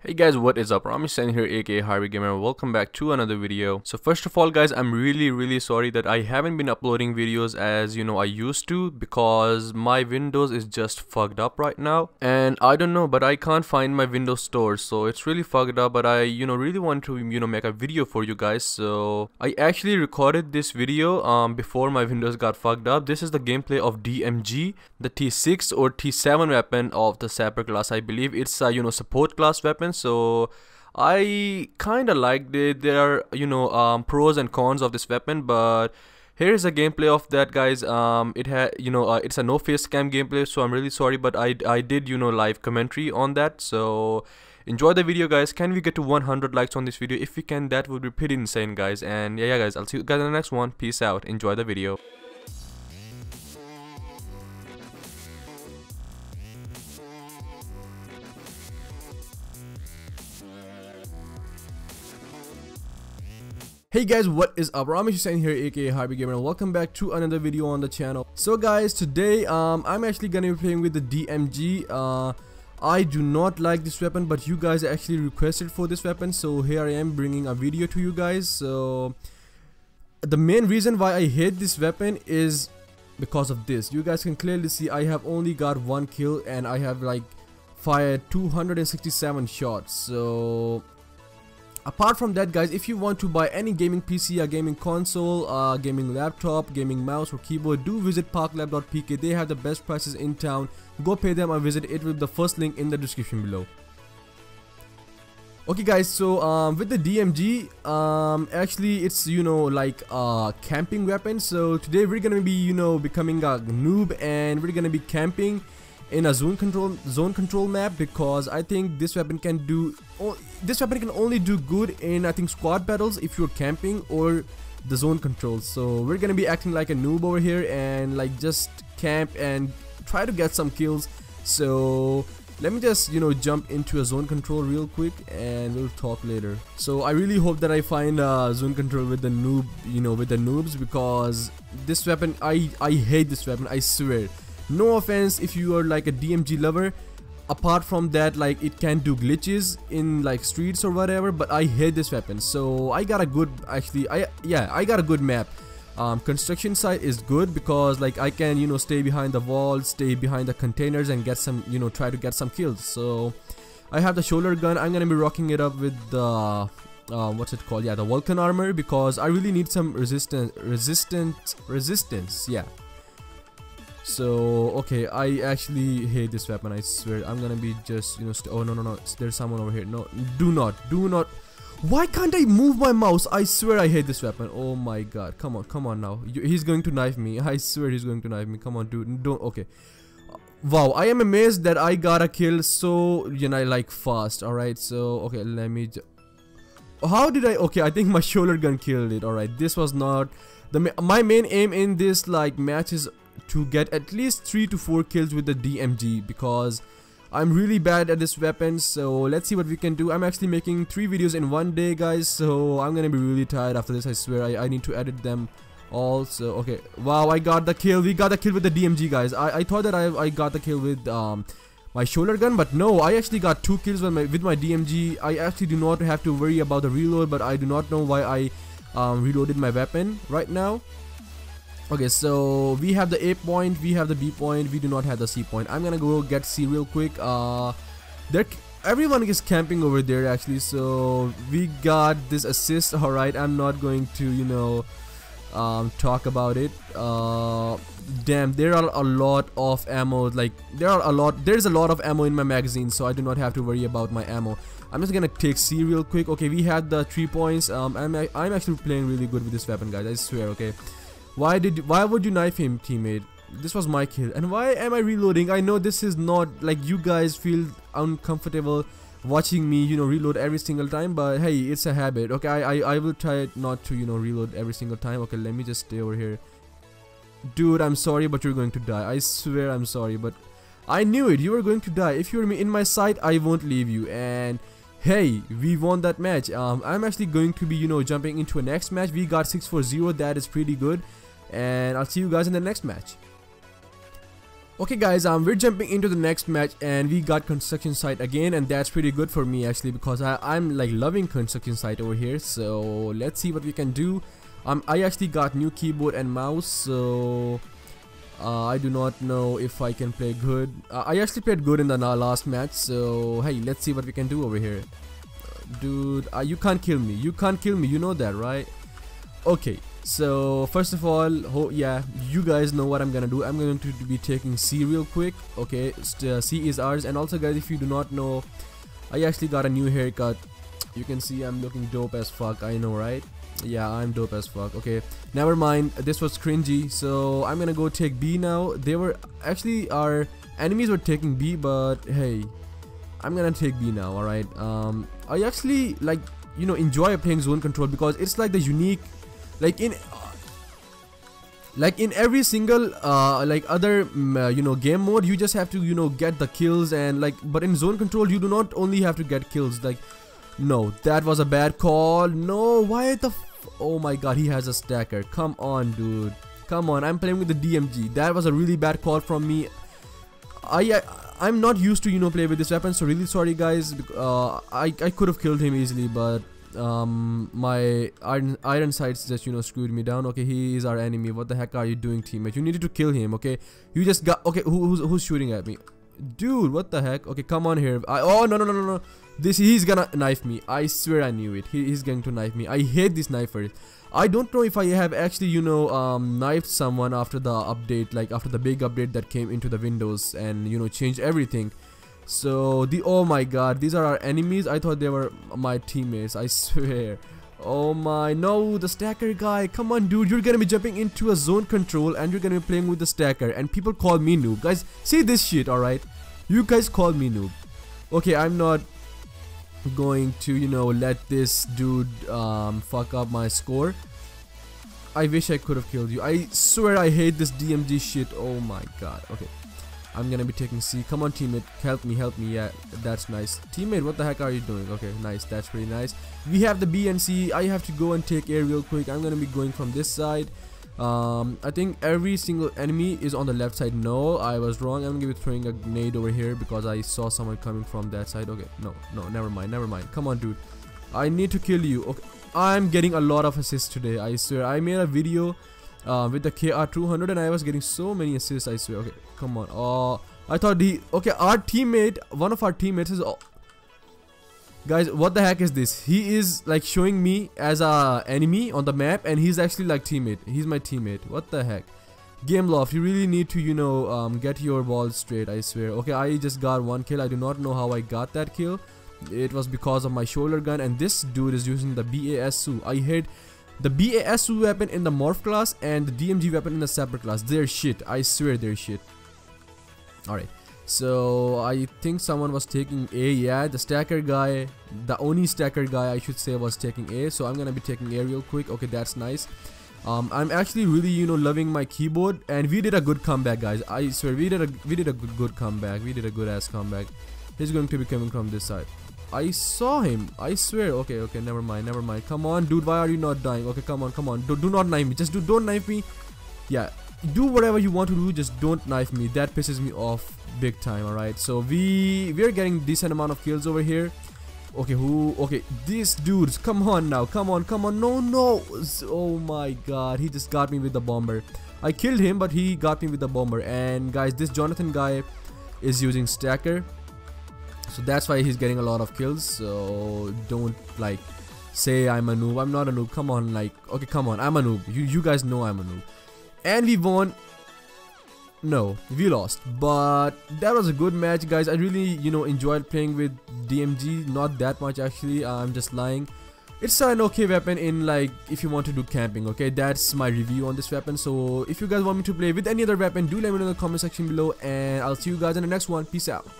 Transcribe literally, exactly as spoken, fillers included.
Hey guys, what is up? Ramish Hussain here, aka Hybrid Gamer. Welcome back to another video. So first of all guys, I'm really really sorry that I haven't been uploading videos as you know I used to, because my Windows is just fucked up right now and I don't know, but I can't find my Windows store, so it's really fucked up. But I you know really want to you know make a video for you guys. So I actually recorded this video um before my Windows got fucked up. This is the gameplay of D M G, the T six or T seven weapon of the Sapper class. I believe it's a you know support class weapon. So I kinda liked it. There are you know um, pros and cons of this weapon, but here is a gameplay of that guys. Um, it had you know uh, it's a no face cam gameplay, so I'm really sorry, but I, I did you know live commentary on that. So enjoy the video guys. Can we get to one hundred likes on this video? If we can, that would be pretty insane guys. And yeah, yeah guys, I'll see you guys in the next one. Peace out, enjoy the video. Hey guys, what is up? Ramish Hussain here, aka Hybrid Gamer, and welcome back to another video on the channel. So guys, today um, I'm actually gonna be playing with the D M G. Uh, I do not like this weapon, but you guys actually requested for this weapon, so here I am bringing a video to you guys. So the main reason why I hate this weapon is because of this. You guys can clearly see I have only got one kill and I have like fired two hundred sixty-seven shots. So apart from that guys, if you want to buy any gaming P C, a gaming console, a gaming laptop, gaming mouse or keyboard, do visit paklap dot P K. They have the best prices in town. Go pay them a visit. It will be the first link in the description below. Okay guys, so um, with the D M G, um, actually it's you know like a camping weapon. So today we're gonna be you know becoming a noob and we're gonna be camping in a zone control zone control map, because I think this weapon can do oh, this weapon can only do good in I think squad battles if you're camping or the zone control. So we're gonna be acting like a noob over here and like just camp and try to get some kills. So let me just you know jump into a zone control real quick and we'll talk later. So I really hope that I find uh, zone control with the noob you know with the noobs, because this weapon, I I hate this weapon, I swear. No offense if you are like a D M G lover. Apart from that, like it can do glitches in like streets or whatever, but I hate this weapon. So I got a good actually I yeah I got a good map. Um, construction site is good because like I can you know stay behind the wall, stay behind the containers and get some you know try to get some kills. So I have the shoulder gun. I'm gonna be rocking it up with the uh, what's it called yeah the Vulcan armor, because I really need some resistance resistance resistance yeah. So okay, I actually hate this weapon, I swear. I'm gonna be just you know st oh no no no there's someone over here. No, do not do not why can't I move my mouse? I swear I hate this weapon. Oh my god, come on, come on now. You, he's going to knife me. I swear he's going to knife me. Come on dude, don't. Okay, wow, I am amazed that I got a kill so you know like fast. Alright, so okay, let me ju how did I okay I think my shoulder gun killed it. Alright, this was not the ma my main aim in this like match is to get at least three to four kills with the D M G, because I'm really bad at this weapon. So let's see what we can do. I'm actually making three videos in one day guys, so I'm gonna be really tired after this, I swear. I, I need to edit them all. So okay, wow, I got the kill. We got the kill with the D M G guys. I, I thought that I, I got the kill with um, my shoulder gun, but no, I actually got two kills with my, with my D M G. I actually do not have to worry about the reload, but I do not know why I um, reloaded my weapon right now. Okay, so we have the A point, we have the B point, we do not have the C point. I'm gonna go get C real quick. Uh, there, everyone is camping over there actually. So we got this assist. All right, I'm not going to you know um, talk about it. Uh, damn, there are a lot of ammo. Like there are a lot. There's a lot of ammo in my magazine, so I do not have to worry about my ammo. I'm just gonna take C real quick. Okay, we had the three points. Um, I'm I'm actually playing really good with this weapon, guys. I swear. Okay. Why did why would you knife him, teammate? This was my kill. And why am I reloading? I know this is not like you guys feel uncomfortable watching me you know reload every single time, but hey, it's a habit. Okay, I I, I will try not to you know reload every single time. Okay, let me just stay over here. Dude, I'm sorry, but you're going to die. I swear I'm sorry, but I knew it. You were going to die. If you're in my sight, I won't leave you. And hey, we won that match. Um, I'm actually going to be you know jumping into a next match. We got six four zero. That is pretty good. And I'll see you guys in the next match. Okay guys, um, we're jumping into the next match and we got construction site again, and that's pretty good for me actually, because I, I'm like loving construction site over here. So let's see what we can do. Um, I actually got new keyboard and mouse, so uh, I do not know if I can play good. Uh, I actually played good in the last match, so hey, let's see what we can do over here. Uh, dude, uh, you can't kill me, you can't kill me, you know that, right? Okay. So first of all, ho yeah, you guys know what I'm gonna do. I'm going to be taking C real quick. Okay, uh, C is ours. And also guys, if you do not know, I actually got a new haircut. You can see I'm looking dope as fuck, I know, right? Yeah, I'm dope as fuck. Okay, never mind, this was cringy. So I'm gonna go take B now. They were actually, our enemies were taking B, but hey, I'm gonna take B now. Alright, um, I actually like, you know, enjoy playing zone control because it's like the unique, like in uh, like in every single uh, like other um, uh, you know, game mode, you just have to, you know, get the kills and like, but in zone control you do not only have to get kills. Like, no, that was a bad call. No, why the f oh my god, he has a stacker. Come on, dude, come on. I'm playing with the D M G. That was a really bad call from me. I, I I'm not used to, you know, play with this weapon, so really sorry guys. uh, I, I could have killed him easily, but um my iron iron sights just, you know, screwed me down. Okay, he is our enemy. What the heck are you doing, teammate? You needed to kill him. Okay, you just got, okay, who, who's, who's shooting at me, dude? What the heck? Okay, come on here. I, oh no no no no no! This, he's gonna knife me. I swear I knew it. He, he's going to knife me. I hate these knifers. I don't know if I have actually, you know, um knifed someone after the update, like after the big update that came into the Windows and, you know, changed everything. So the, oh my god, these are our enemies. I thought they were my teammates, I swear. Oh my, no, the stacker guy. Come on, dude, you're gonna be jumping into a zone control and you're gonna be playing with the stacker, and people call me noob. Guys, see this shit, alright? You guys call me noob. Okay, I'm not going to, you know, let this dude um, fuck up my score. I wish I could have killed you. I swear I hate this D M G shit. Oh my god. Okay, I'm gonna be taking C. Come on, teammate, help me, help me. Yeah, that's nice. Teammate, what the heck are you doing? Okay, nice, that's pretty nice. We have the B and C. I have to go and take A real quick. I'm gonna be going from this side. Um, I think every single enemy is on the left side. No, I was wrong. I'm gonna be throwing a grenade over here because I saw someone coming from that side. Okay, no, no, never mind, never mind. Come on, dude, I need to kill you. Okay, I'm getting a lot of assists today, I swear. I made a video Uh, with the K R two hundred and I was getting so many assists, I swear. Okay, come on. Oh, I thought he, okay, our teammate, one of our teammates is, oh. Guys, what the heck is this? He is like showing me as a enemy on the map and he's actually like teammate. He's my teammate. What the heck? Gameloft, you really need to, you know, um, get your balls straight, I swear. Okay, I just got one kill. I do not know how I got that kill. It was because of my shoulder gun, and this dude is using the B A S. I hate the B A S weapon in the morph class and the D M G weapon in the Sapper class. They're shit, I swear they're shit. Alright, so I think someone was taking A. Yeah, the stacker guy, the only stacker guy I should say, was taking A. So I'm gonna be taking A real quick. Okay, that's nice. Um, I'm actually really, you know, loving my keyboard, and we did a good comeback, guys. I swear we did a we did a good, good comeback. We did a good ass comeback. He's going to be coming from this side. I saw him, I swear. Okay, okay, never mind, never mind. Come on, dude, why are you not dying? Okay, come on, come on. Do, do not knife me. Just do, don't knife me. Yeah, do whatever you want to do. Just don't knife me. That pisses me off big time, alright? So, we, we are getting decent amount of kills over here. Okay, who? Okay, these dudes. Come on now. Come on, come on. No, no. Oh my god. He just got me with the bomber. I killed him, but he got me with the bomber. And guys, this Jonathan guy is using stacker. So that's why he's getting a lot of kills. So don't like say I'm a noob. I'm not a noob. Come on, like, okay, come on. I'm a noob. You you guys know I'm a noob. And we won. No, we lost. But that was a good match, guys. I really, you know, enjoyed playing with D M G. Not that much actually. I'm just lying. It's an okay weapon in, like, if you want to do camping. Okay, that's my review on this weapon. So if you guys want me to play with any other weapon, do let me know in the comment section below. And I'll see you guys in the next one. Peace out.